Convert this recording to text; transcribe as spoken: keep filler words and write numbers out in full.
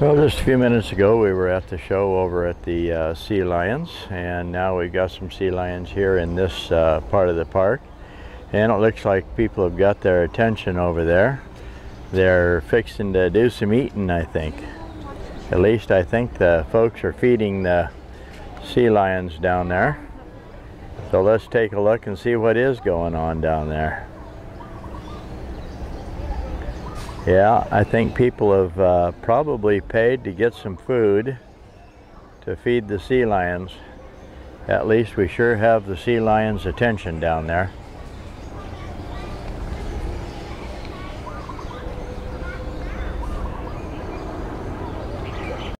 Well, just a few minutes ago we were at the show over at the uh, sea lions, and now we've got some sea lions here in this uh, part of the park, and it looks like people have got their attention over there. They're fixing to do some eating, I think. At least I think the folks are feeding the sea lions down there. So let's take a look and see what is going on down there. Yeah, I think people have uh, probably paid to get some food to feed the sea lions. At least we sure have the sea lions' attention down there.